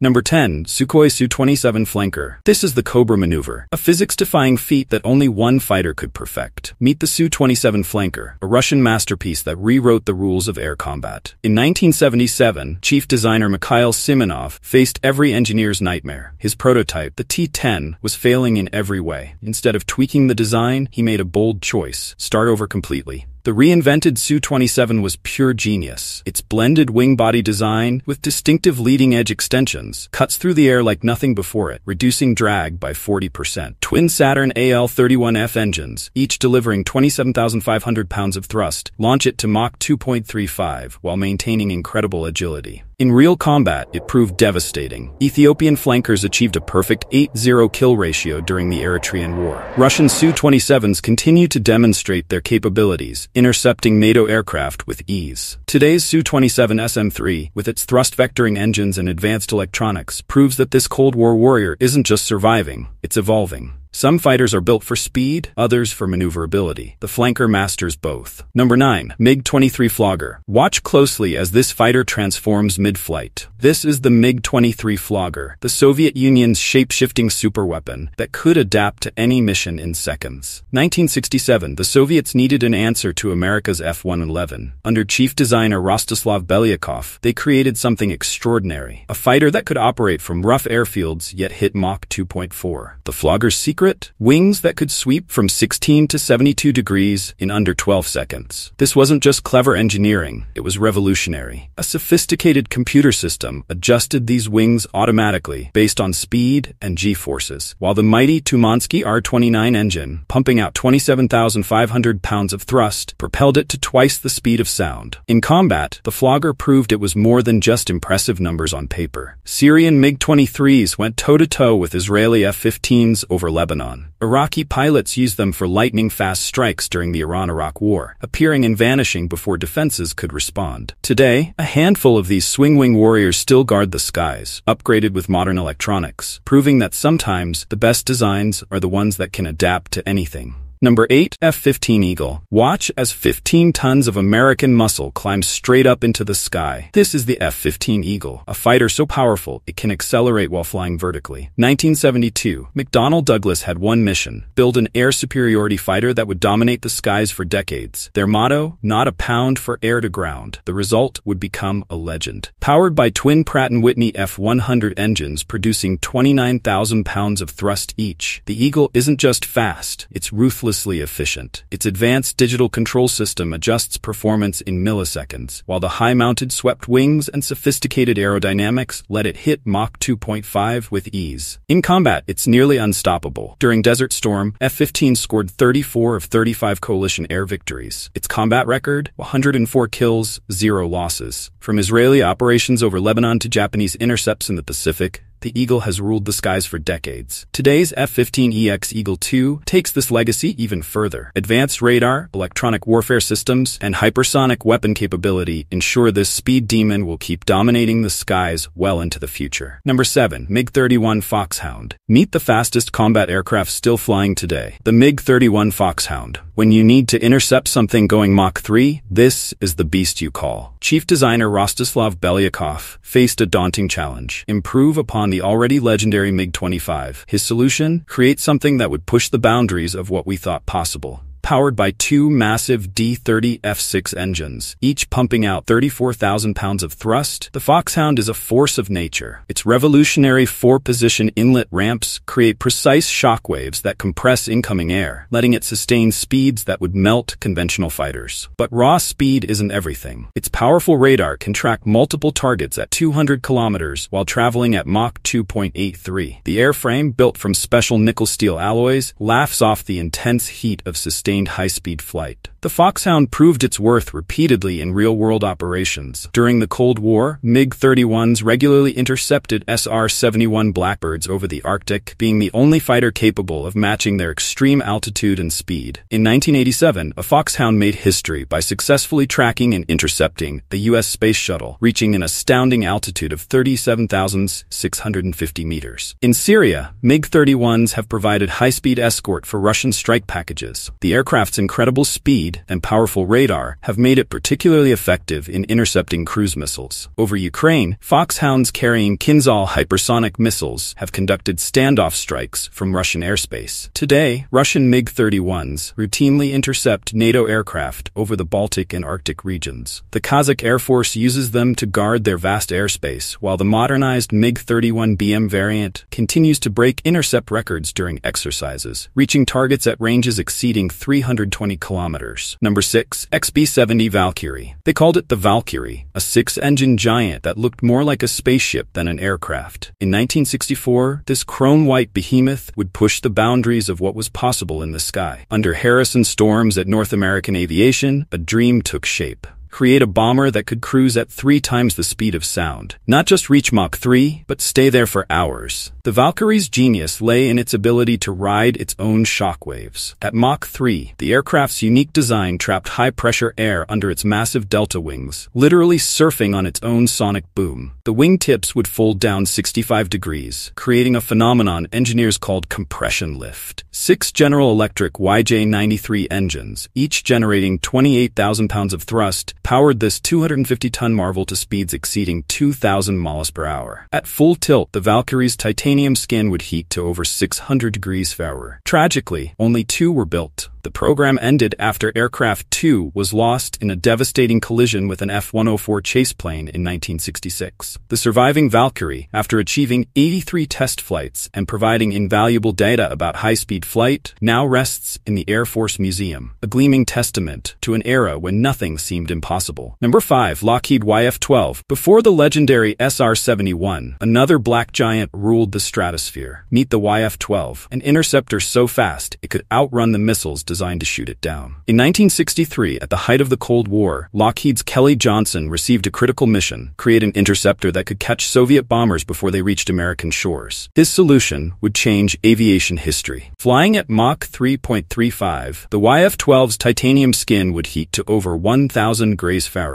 Number 10. Sukhoi Su-27 Flanker. This is the Cobra maneuver, a physics-defying feat that only one fighter could perfect. Meet the Su-27 Flanker, a Russian masterpiece that rewrote the rules of air combat. In 1977, chief designer Mikhail Simonov faced every engineer's nightmare. His prototype, the T-10, was failing in every way. Instead of tweaking the design, he made a bold choice: start over completely. The reinvented Su-27 was pure genius. Its blended wing-body design, with distinctive leading-edge extensions, cuts through the air like nothing before it, reducing drag by 40%. Twin Saturn AL-31F engines, each delivering 27,500 pounds of thrust, launch it to Mach 2.35 while maintaining incredible agility. In real combat, it proved devastating. Ethiopian flankers achieved a perfect 8-0 kill ratio during the Eritrean War. Russian Su-27s continue to demonstrate their capabilities, intercepting NATO aircraft with ease. Today's Su-27SM3, with its thrust-vectoring engines and advanced electronics, proves that this Cold War warrior isn't just surviving, it's evolving. Some fighters are built for speed, others for maneuverability. The flanker masters both. Number 9. MiG-23 Flogger. Watch closely as this fighter transforms mid-flight. This is the MiG-23 Flogger, the Soviet Union's shape-shifting superweapon that could adapt to any mission in seconds. 1967, the Soviets needed an answer to America's F-111. Under chief designer Rostislav Belyakov, they created something extraordinary, a fighter that could operate from rough airfields yet hit Mach 2.4. The Flogger's secret? Wings that could sweep from 16 to 72 degrees in under 12 seconds. This wasn't just clever engineering, it was revolutionary. A sophisticated computer system adjusted these wings automatically based on speed and G-forces, while the mighty Tumansky R-29 engine, pumping out 27,500 pounds of thrust, propelled it to twice the speed of sound. In combat, the Flogger proved it was more than just impressive numbers on paper. Syrian MiG-23s went toe-to-toe with Israeli F-15s over Lebanon. Iraqi pilots used them for lightning-fast strikes during the Iran-Iraq War, appearing and vanishing before defenses could respond. Today, a handful of these swing-wing warriors still guard the skies, upgraded with modern electronics, proving that sometimes the best designs are the ones that can adapt to anything. Number 8. F-15 Eagle. Watch as 15 tons of American muscle climbs straight up into the sky. This is the F-15 Eagle, a fighter so powerful it can accelerate while flying vertically. 1972, McDonnell Douglas had one mission: build an air superiority fighter that would dominate the skies for decades. Their motto: not a pound for air to ground. The result would become a legend. Powered by twin Pratt & Whitney F-100 engines producing 29,000 pounds of thrust each, the Eagle isn't just fast, it's ruthless. Efficient. Its advanced digital control system adjusts performance in milliseconds, while the high-mounted swept wings and sophisticated aerodynamics let it hit Mach 2.5 with ease. In combat, it's nearly unstoppable. During Desert Storm, F-15 scored 34 of 35 coalition air victories. Its combat record: 104 kills, 0 losses. From Israeli operations over Lebanon to Japanese intercepts in the Pacific, the Eagle has ruled the skies for decades. Today's F-15EX Eagle II takes this legacy even further. Advanced radar, electronic warfare systems, and hypersonic weapon capability ensure this speed demon will keep dominating the skies well into the future. Number 7. MiG-31 Foxhound. Meet the fastest combat aircraft still flying today, the MiG-31 Foxhound. When you need to intercept something going Mach 3, this is the beast you call. Chief designer Rostislav Belyakov faced a daunting challenge: improve upon the already legendary MiG-25. His solution? Create something that would push the boundaries of what we thought possible. Powered by two massive D30 F6 engines, each pumping out 34,000 pounds of thrust, the Foxhound is a force of nature. Its revolutionary four-position inlet ramps create precise shockwaves that compress incoming air, letting it sustain speeds that would melt conventional fighters. But raw speed isn't everything. Its powerful radar can track multiple targets at 200 kilometers while traveling at Mach 2.83. The airframe, built from special nickel-steel alloys, laughs off the intense heat of sustained high-speed flight. The Foxhound proved its worth repeatedly in real-world operations. During the Cold War, MiG-31s regularly intercepted SR-71 Blackbirds over the Arctic, being the only fighter capable of matching their extreme altitude and speed. In 1987, a Foxhound made history by successfully tracking and intercepting the U.S. space shuttle, reaching an astounding altitude of 37,650 meters. In Syria, MiG-31s have provided high-speed escort for Russian strike packages. The aircraft's incredible speed and powerful radar have made it particularly effective in intercepting cruise missiles. Over Ukraine, Foxhounds carrying Kinzhal hypersonic missiles have conducted standoff strikes from Russian airspace. Today, Russian MiG-31s routinely intercept NATO aircraft over the Baltic and Arctic regions. The Kazakh Air Force uses them to guard their vast airspace, while the modernized MiG-31BM variant continues to break intercept records during exercises, reaching targets at ranges exceeding 320 kilometers. Number 6. XB-70 Valkyrie. They called it the Valkyrie, a six-engine giant that looked more like a spaceship than an aircraft. In 1964, this chrome-white behemoth would push the boundaries of what was possible in the sky. Under Harrison Storms at North American Aviation, a dream took shape. Create a bomber that could cruise at 3 times the speed of sound. Not just reach Mach 3, but stay there for hours. The Valkyrie's genius lay in its ability to ride its own shockwaves. At Mach 3, the aircraft's unique design trapped high-pressure air under its massive delta wings, literally surfing on its own sonic boom. The wingtips would fold down 65 degrees, creating a phenomenon engineers called compression lift. 6 General Electric YJ-93 engines, each generating 28,000 pounds of thrust, powered this 250-ton marvel to speeds exceeding 2,000 miles per hour. At full tilt, the Valkyrie's titanium skin would heat to over 600 degrees Fahrenheit. Tragically, only 2 were built. The program ended after Aircraft 2 was lost in a devastating collision with an F-104 chase plane in 1966. The surviving Valkyrie, after achieving 83 test flights and providing invaluable data about high-speed flight, now rests in the Air Force Museum, a gleaming testament to an era when nothing seemed impossible. Number 5. Lockheed YF-12. Before the legendary SR-71, another black giant ruled the stratosphere. Meet the YF-12, an interceptor so fast it could outrun the missiles designed to shoot it down. In 1963, at the height of the Cold War, Lockheed's Kelly Johnson received a critical mission: create an interceptor that could catch Soviet bombers before they reached American shores. His solution would change aviation history. Flying at Mach 3.35, the YF-12's titanium skin would heat to over 1,000 grays Fahrenheit.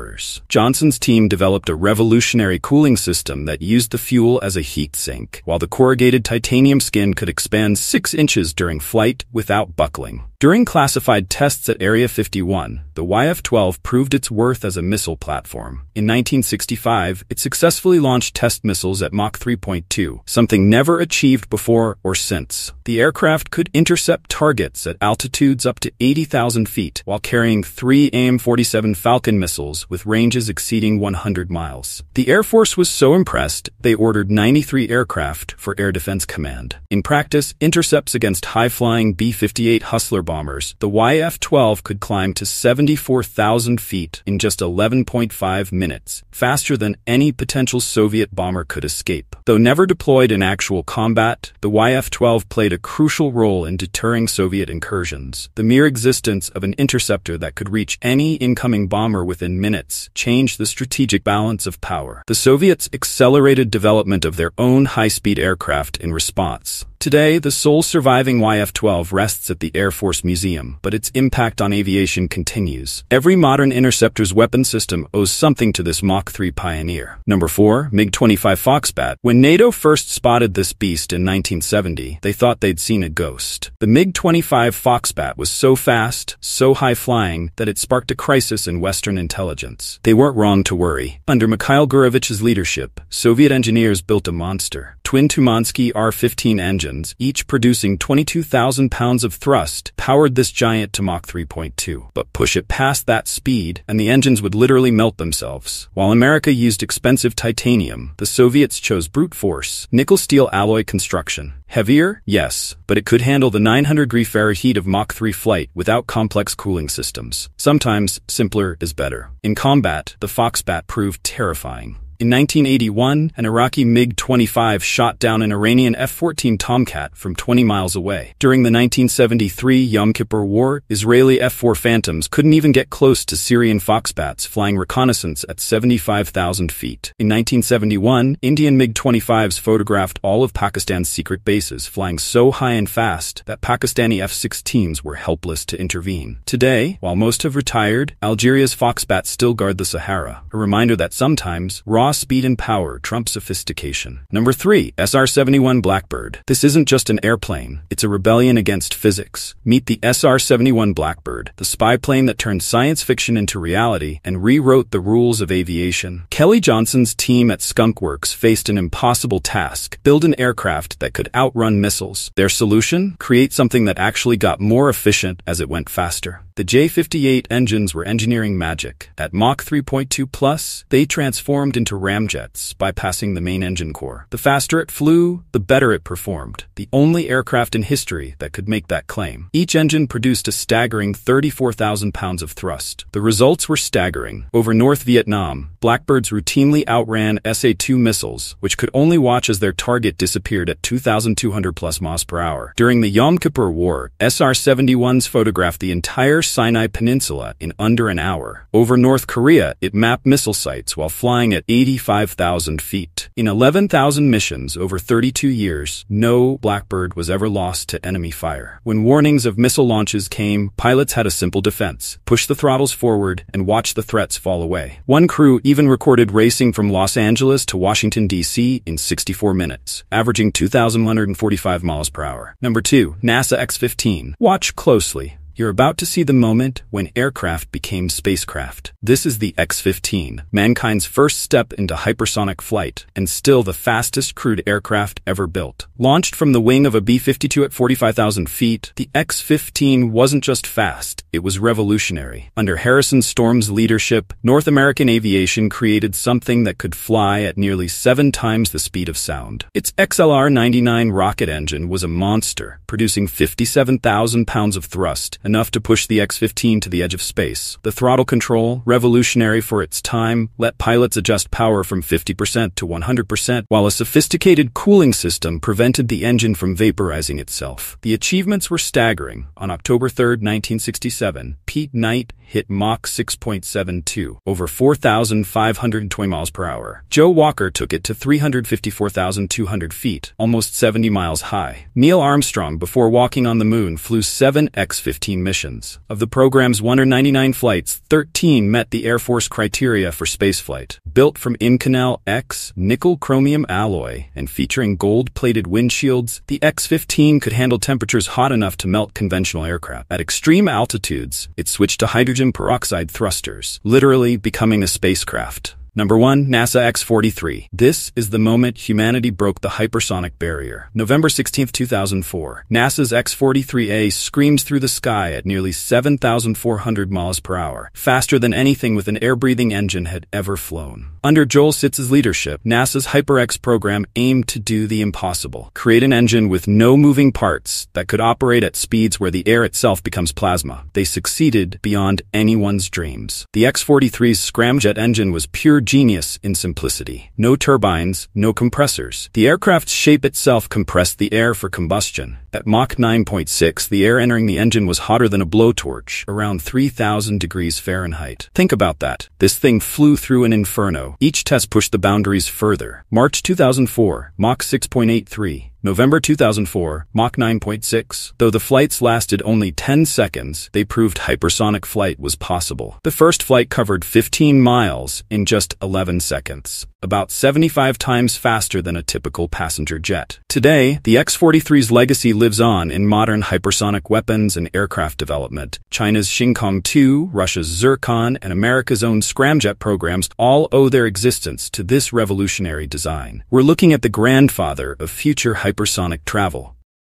Johnson's team developed a revolutionary cooling system that used the fuel as a heat sink, while the corrugated titanium skin could expand 6 inches during flight without buckling. During classified tests at Area 51, the YF-12 proved its worth as a missile platform. In 1965, it successfully launched test missiles at Mach 3.2, something never achieved before or since. The aircraft could intercept targets at altitudes up to 80,000 feet while carrying 3 AIM-47 Falcon missiles with ranges exceeding 100 miles. The Air Force was so impressed, they ordered 93 aircraft for Air Defense Command. In practice, intercepts against high-flying B-58 Hustler bombers, the YF-12 could climb to 74,000 feet in just 11.5 minutes, faster than any potential Soviet bomber could escape. Though never deployed in actual combat, the YF-12 played a crucial role in deterring Soviet incursions. The mere existence of an interceptor that could reach any incoming bomber within minutes changed the strategic balance of power. The Soviets accelerated development of their own high-speed aircraft in response. Today, the sole surviving YF-12 rests at the Air Force Museum, but its impact on aviation continues. Every modern interceptor's weapon system owes something to this Mach 3 pioneer. Number 4. MiG-25 Foxbat. When NATO first spotted this beast in 1970, they thought they'd seen a ghost. The MiG-25 Foxbat was so fast, so high-flying, that it sparked a crisis in Western intelligence. They weren't wrong to worry. Under Mikhail Gurevich's leadership, Soviet engineers built a monster. Twin Tumansky R-15 engines, each producing 22,000 pounds of thrust, powered this giant to Mach 3.2. But push it past that speed, and the engines would literally melt themselves. While America used expensive titanium, the Soviets chose brute force, nickel-steel alloy construction. Heavier? Yes, but it could handle the 900-degree Fahrenheit heat of Mach 3 flight without complex cooling systems. Sometimes, simpler is better. In combat, the Foxbat proved terrifying. In 1981, an Iraqi MiG-25 shot down an Iranian F-14 Tomcat from 20 miles away. During the 1973 Yom Kippur War, Israeli F-4 Phantoms couldn't even get close to Syrian Foxbats flying reconnaissance at 75,000 feet. In 1971, Indian MiG-25s photographed all of Pakistan's secret bases flying so high and fast that Pakistani F-16s were helpless to intervene. Today, while most have retired, Algeria's Foxbats still guard the Sahara, a reminder that sometimes raw raw speed and power trump sophistication. Number 3. SR-71 Blackbird. This isn't just an airplane, it's a rebellion against physics. Meet the SR-71 Blackbird, the spy plane that turned science fiction into reality and rewrote the rules of aviation. Kelly Johnson's team at Skunk Works faced an impossible task: build an aircraft that could outrun missiles. Their solution? Create something that actually got more efficient as it went faster. The J-58 engines were engineering magic. At Mach 3.2+, they transformed into ramjets, bypassing the main engine core. The faster it flew, the better it performed. The only aircraft in history that could make that claim. Each engine produced a staggering 34,000 pounds of thrust. The results were staggering. Over North Vietnam, Blackbirds routinely outran SA-2 missiles, which could only watch as their target disappeared at 2,200+ miles per hour. During the Yom Kippur War, SR-71s photographed the entire Sinai Peninsula in under an hour. Over North Korea, it mapped missile sites while flying at 85,000 feet. In 11,000 missions over 32 years, no Blackbird was ever lost to enemy fire. When warnings of missile launches came, pilots had a simple defense: push the throttles forward and watch the threats fall away. One crew even recorded racing from Los Angeles to Washington, D.C. in 64 minutes, averaging 2,145 miles per hour. Number 2. NASA X-15. Watch closely. You're about to see the moment when aircraft became spacecraft. This is the X-15, mankind's first step into hypersonic flight, and still the fastest crewed aircraft ever built. Launched from the wing of a B-52 at 45,000 feet, the X-15 wasn't just fast, it was revolutionary. Under Harrison Storms' leadership, North American Aviation created something that could fly at nearly 7 times the speed of sound. Its XLR-99 rocket engine was a monster, producing 57,000 pounds of thrust, enough to push the X-15 to the edge of space. The throttle control, revolutionary for its time, let pilots adjust power from 50% to 100%, while a sophisticated cooling system prevented the engine from vaporizing itself. The achievements were staggering. On October 3, 1967, Pete Knight hit Mach 6.72, over 4,520 miles per hour. Joe Walker took it to 354,200 feet, almost 70 miles high. Neil Armstrong, before walking on the moon, flew 7 X-15 missions. Of the program's 199 flights, 13 met the Air Force criteria for spaceflight. Built from Inconel X nickel-chromium alloy and featuring gold-plated windshields, the X-15 could handle temperatures hot enough to melt conventional aircraft. At extreme altitudes, it switched to hydrogen peroxide thrusters, literally becoming a spacecraft. Number 1. NASA X-43. This is the moment humanity broke the hypersonic barrier. November 16, 2004. NASA's X-43A screams through the sky at nearly 7,400 miles per hour, faster than anything with an air-breathing engine had ever flown. Under Joel Sitz's leadership, NASA's HyperX program aimed to do the impossible: create an engine with no moving parts that could operate at speeds where the air itself becomes plasma. They succeeded beyond anyone's dreams. The X-43's scramjet engine was pure genius in simplicity. No turbines, no compressors. The aircraft's shape itself compressed the air for combustion. At Mach 9.6, the air entering the engine was hotter than a blowtorch, around 3,000 degrees Fahrenheit. Think about that. This thing flew through an inferno. Each test pushed the boundaries further. March 2004, Mach 6.83. November 2004, Mach 9.6. Though the flights lasted only 10 seconds, they proved hypersonic flight was possible. The first flight covered 15 miles in just 11 seconds, about 75 times faster than a typical passenger jet. Today, the X-43's legacy lives on in modern hypersonic weapons and aircraft development. China's Shinkong-2, Russia's Zircon, and America's own scramjet programs all owe their existence to this revolutionary design. We're looking at the grandfather of future hypersonic travel.